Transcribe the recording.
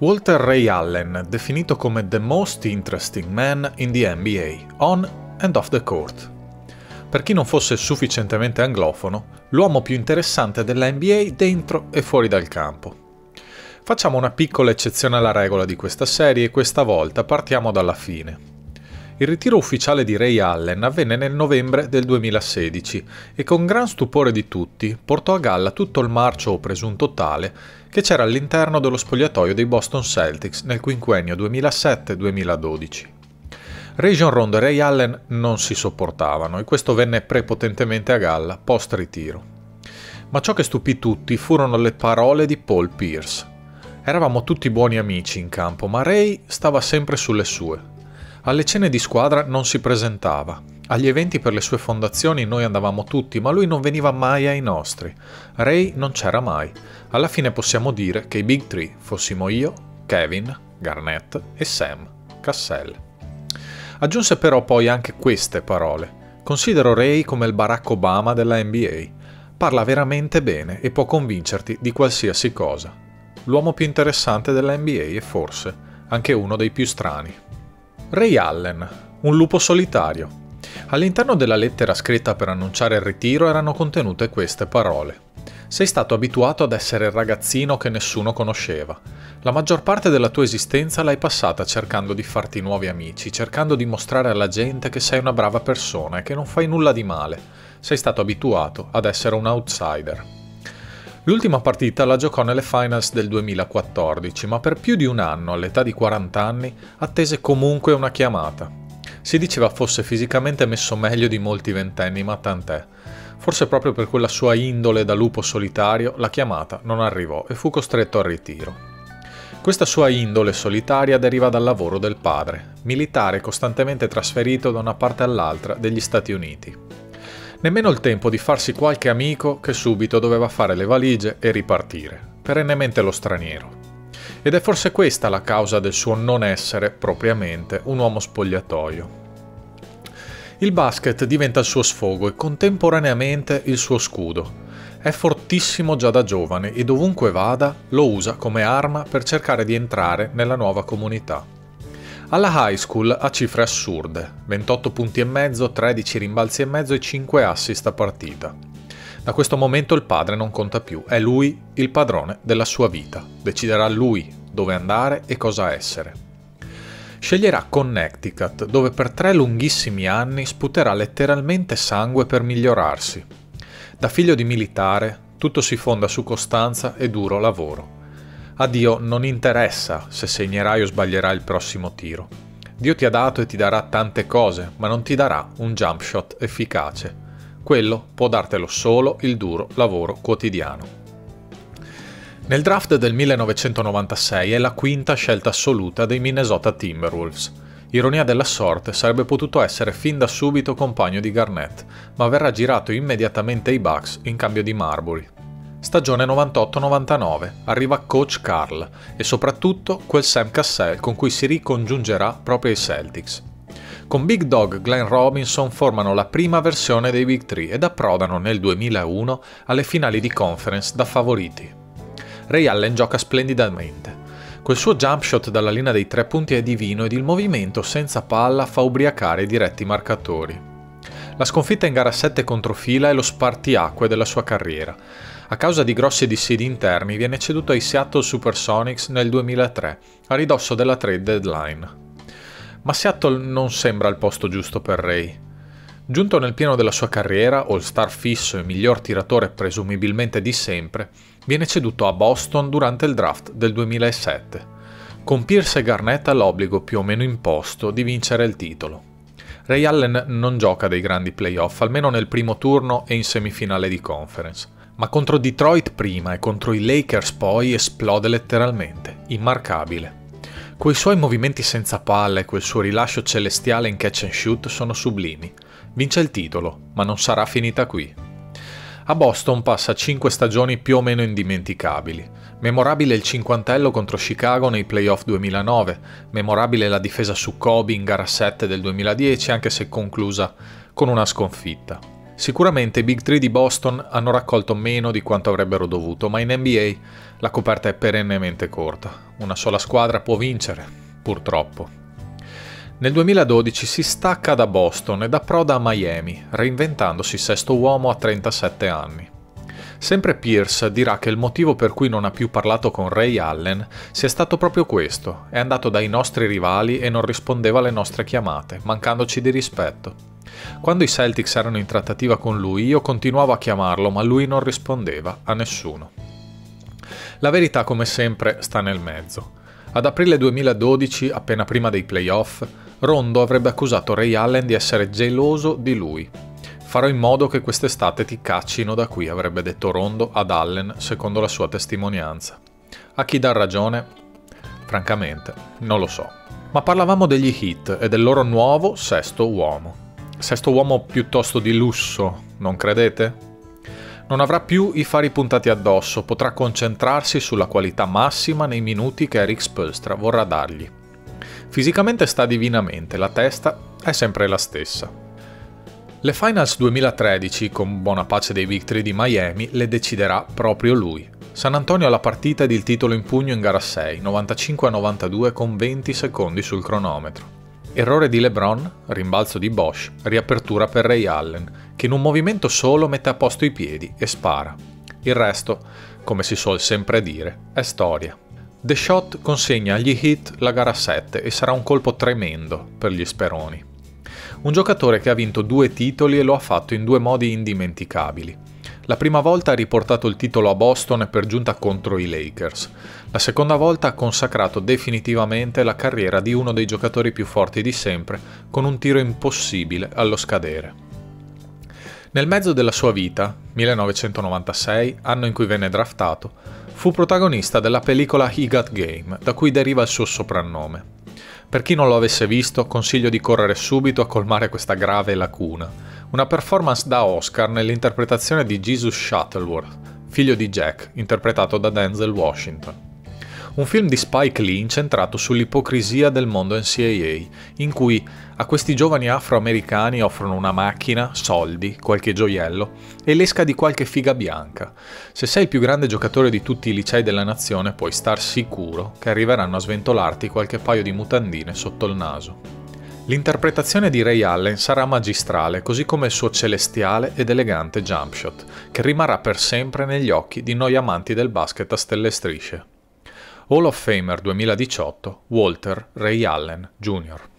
Walter Ray Allen, definito come the most interesting man in the NBA, on and off the court. Per chi non fosse sufficientemente anglofono, l'uomo più interessante della NBA dentro e fuori dal campo. Facciamo una piccola eccezione alla regola di questa serie e questa volta partiamo dalla fine. Il ritiro ufficiale di Ray Allen avvenne nel novembre del 2016 e con gran stupore di tutti portò a galla tutto il marcio o presunto tale che c'era all'interno dello spogliatoio dei Boston Celtics nel quinquennio 2007-2012. Rajon Rondo e Ray Allen non si sopportavano e questo venne prepotentemente a galla post ritiro. Ma ciò che stupì tutti furono le parole di Paul Pierce. Eravamo tutti buoni amici in campo, ma Ray stava sempre sulle sue. Alle cene di squadra non si presentava. Agli eventi per le sue fondazioni noi andavamo tutti, ma lui non veniva mai ai nostri. Ray non c'era mai. Alla fine possiamo dire che i Big Three fossimo io, Kevin, Garnett e Sam Cassell. Aggiunse però poi anche queste parole. Considero Ray come il Barack Obama della NBA. Parla veramente bene e può convincerti di qualsiasi cosa. L'uomo più interessante della NBA e forse anche uno dei più strani. Ray Allen, un lupo solitario. All'interno della lettera scritta per annunciare il ritiro erano contenute queste parole. Sei stato abituato ad essere il ragazzino che nessuno conosceva. La maggior parte della tua esistenza l'hai passata cercando di farti nuovi amici, cercando di mostrare alla gente che sei una brava persona e che non fai nulla di male. Sei stato abituato ad essere un outsider. L'ultima partita la giocò nelle finals del 2014, ma per più di un anno, all'età di 40 anni, attese comunque una chiamata. Si diceva fosse fisicamente messo meglio di molti ventenni, ma tant'è. Forse proprio per quella sua indole da lupo solitario, la chiamata non arrivò e fu costretto al ritiro. Questa sua indole solitaria deriva dal lavoro del padre, militare costantemente trasferito da una parte all'altra degli Stati Uniti. Nemmeno il tempo di farsi qualche amico che subito doveva fare le valigie e ripartire, perennemente lo straniero. Ed è forse questa la causa del suo non essere propriamente un uomo spogliatoio. Il basket diventa il suo sfogo e contemporaneamente il suo scudo. È fortissimo già da giovane e dovunque vada lo usa come arma per cercare di entrare nella nuova comunità. Alla high school ha cifre assurde, 28 punti e mezzo, 13 rimbalzi e mezzo e 5 assist a partita. Da questo momento il padre non conta più, è lui il padrone della sua vita, deciderà lui dove andare e cosa essere. Sceglierà Connecticut, dove per 3 lunghissimi anni sputerà letteralmente sangue per migliorarsi. Da figlio di militare, tutto si fonda su costanza e duro lavoro. A Dio non interessa se segnerai o sbaglierai il prossimo tiro. Dio ti ha dato e ti darà tante cose, ma non ti darà un jump shot efficace. Quello può dartelo solo il duro lavoro quotidiano. Nel draft del 1996 è la quinta scelta assoluta dei Minnesota Timberwolves. Ironia della sorte, sarebbe potuto essere fin da subito compagno di Garnett, ma verrà girato immediatamente ai Bucks in cambio di Marbury. Stagione 98-99, arriva coach Karl e soprattutto quel Sam Cassell con cui si ricongiungerà proprio ai Celtics. Con Big Dog Glenn Robinson formano la prima versione dei Big Three ed approdano nel 2001 alle finali di conference da favoriti. Ray Allen gioca splendidamente. Quel suo jump shot dalla linea dei 3 punti è divino ed il movimento senza palla fa ubriacare i diretti marcatori. La sconfitta in gara 7 contro Fila è lo spartiacque della sua carriera. A causa di grossi dissidi interni viene ceduto ai Seattle Supersonics nel 2003, a ridosso della trade deadline. Ma Seattle non sembra il posto giusto per Ray. Giunto nel pieno della sua carriera, all-star fisso e miglior tiratore presumibilmente di sempre, viene ceduto a Boston durante il draft del 2007, con Pierce e Garnett all'obbligo più o meno imposto di vincere il titolo. Ray Allen non gioca dei grandi playoff, almeno nel primo turno e in semifinale di conference. Ma contro Detroit prima e contro i Lakers poi esplode letteralmente, immarcabile. Quei suoi movimenti senza palla e quel suo rilascio celestiale in catch and shoot sono sublimi. Vince il titolo, ma non sarà finita qui. A Boston passa 5 stagioni più o meno indimenticabili. Memorabile il cinquantello contro Chicago nei playoff 2009, memorabile la difesa su Kobe in gara 7 del 2010, anche se conclusa con una sconfitta. Sicuramente i Big 3 di Boston hanno raccolto meno di quanto avrebbero dovuto, ma in NBA la coperta è perennemente corta. Una sola squadra può vincere, purtroppo. Nel 2012 si stacca da Boston ed approda a Miami, reinventandosi sesto uomo a 37 anni. Sempre Pierce dirà che il motivo per cui non ha più parlato con Ray Allen sia stato proprio questo: è andato dai nostri rivali e non rispondeva alle nostre chiamate, mancandoci di rispetto. Quando i Celtics erano in trattativa con lui, io continuavo a chiamarlo, ma lui non rispondeva a nessuno. La verità, come sempre, sta nel mezzo. Ad aprile 2012, appena prima dei playoff, Rondo avrebbe accusato Ray Allen di essere geloso di lui. «Farò in modo che quest'estate ti caccino da qui», avrebbe detto Rondo ad Allen, secondo la sua testimonianza. A chi dà ragione? Francamente, non lo so. Ma parlavamo degli Heat e del loro nuovo sesto uomo. Sesto uomo piuttosto di lusso, non credete? Non avrà più i fari puntati addosso, potrà concentrarsi sulla qualità massima nei minuti che Erik Spoelstra vorrà dargli. Fisicamente sta divinamente, la testa è sempre la stessa. Le Finals 2013, con buona pace dei Big 3 di Miami, le deciderà proprio lui. San Antonio ha la partita ed il titolo in pugno in gara 6, 95-92 con 20 secondi sul cronometro. Errore di LeBron, rimbalzo di Bosch, riapertura per Ray Allen, che in un movimento solo mette a posto i piedi e spara. Il resto, come si suol sempre dire, è storia. The Shot consegna agli Heat la gara 7 e sarà un colpo tremendo per gli Speroni. Un giocatore che ha vinto 2 titoli e lo ha fatto in 2 modi indimenticabili. La prima volta ha riportato il titolo a Boston e per giunta contro i Lakers. La seconda volta ha consacrato definitivamente la carriera di uno dei giocatori più forti di sempre, con un tiro impossibile allo scadere. Nel mezzo della sua vita, 1996, anno in cui venne draftato, fu protagonista della pellicola He Got Game, da cui deriva il suo soprannome. Per chi non lo avesse visto, consiglio di correre subito a colmare questa grave lacuna. Una performance da Oscar nell'interpretazione di Jesus Shuttleworth, figlio di Jack, interpretato da Denzel Washington. Un film di Spike Lee incentrato sull'ipocrisia del mondo NCAA, in cui a questi giovani afroamericani offrono una macchina, soldi, qualche gioiello e l'esca di qualche figa bianca. Se sei il più grande giocatore di tutti i licei della nazione, puoi star sicuro che arriveranno a sventolarti qualche paio di mutandine sotto il naso. L'interpretazione di Ray Allen sarà magistrale, così come il suo celestiale ed elegante jump shot, che rimarrà per sempre negli occhi di noi amanti del basket a stelle e strisce. Hall of Famer 2018, Walter Ray Allen Jr.